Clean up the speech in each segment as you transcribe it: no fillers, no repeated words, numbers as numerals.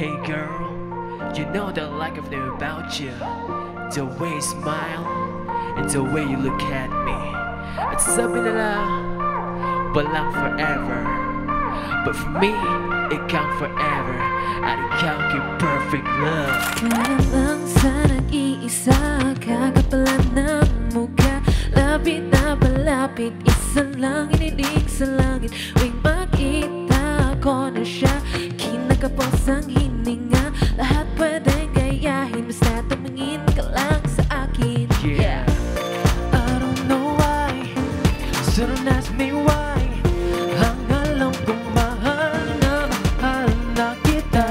Hey girl, you know that I like I've known about you. The way you smile and the way you look at me, it's something that I will love forever. But for me, it can't forever. I can't give perfect love. Kaya lang sanang iisa, kakapalan ng mukha, lapit na palapit, isang lang ininig sa langit. Huwag makita ko na siya, kinakapos ang hininga, lahat pwedeng gayahin, basta tumingin ka lang sa akin. Yeah, I don't know why, so don't ask me why. Ang alam kong mahal na mahal na kita,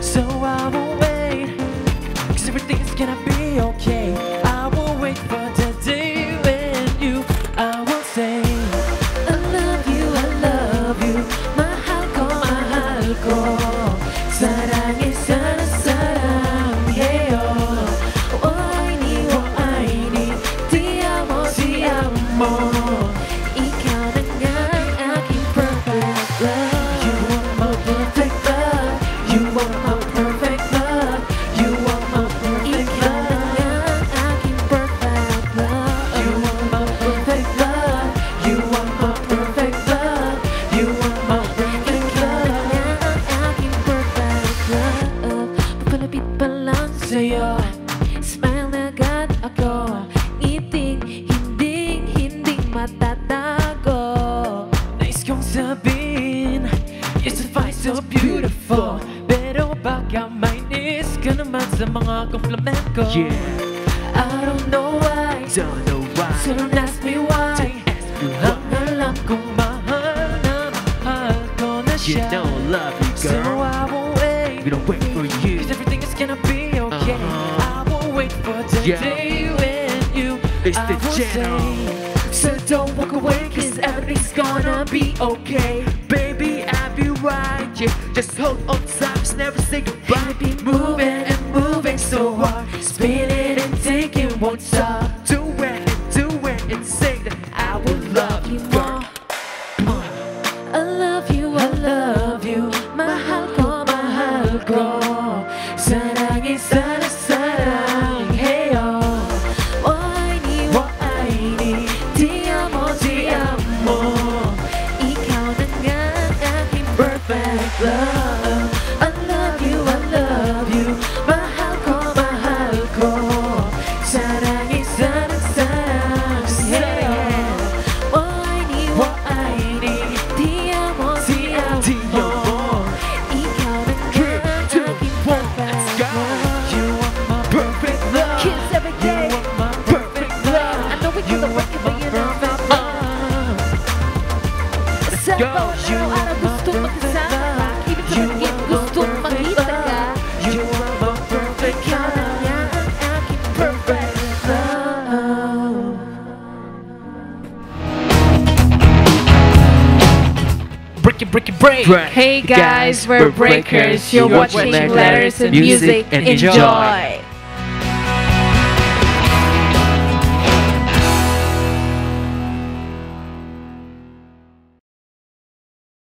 so I will wait, cause everything's gonna be okay. I will wait for the day when you, I will say I love you, mahal ko, sarangin sana sarang, yeah. Smile agad ako, ngiting hinding matatago. Nais kong sabihin, you suffice so beautiful, pero baka mainis ka naman sa mga compliment ko. Yeah, I don't know why, so don't ask me why. Ang alam kong mahal na mahal ko na siya, you know I love you girl, so I won't wait, we don't wait for you, cause everything is gonna be okay. Wait for the day when you, it's I the will say, so don't walk away, cause everything's gonna be okay. Baby, I'll be right, yeah. Just hold on tight, just never say goodbye. Be moving and moving so hard, spinning and taking won't stop. Do it and say that I will love you more. I love you, I love you, mahal ko, sarangin sana sarang, hey oh. Why ni, di amo, ikaw na nga aking perfect love. I love you, mahal ko, sarangin sana sarang, hey oh. Why ni, di amo, ikaw na nga aking perfect love. Sa bawal araw gustong magkasama ka, ibig sabihin gustong makita ka. You are my perfect love, kaya ang aking perfect love. Break it, break. Hey guys, we're Breakers. You're watching Letters and Music. Enjoy!